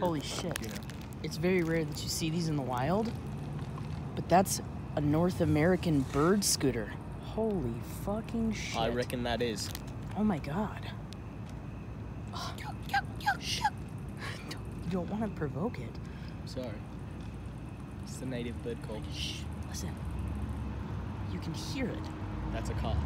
Holy shit. You know. It's very rare that you see these in the wild, but that's a North American bird scooter. Holy fucking shit. I reckon that is. Oh my god. Oh. Shh. You don't want to provoke it. I'm sorry. It's the native bird called. Shh. Listen. You can hear it. That's a call.